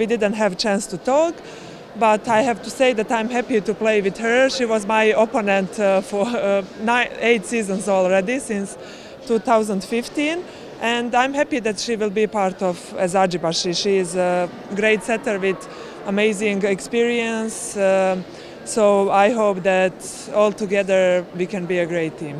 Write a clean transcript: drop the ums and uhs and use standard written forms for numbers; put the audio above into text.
We didn't have a chance to talk, but I have to say that I'm happy to play with her. She was my opponent for 8 seasons already, since 2015, and I'm happy that she will be part of Eczacıbaşı. She is a great setter with amazing experience, so I hope that all together we can be a great team.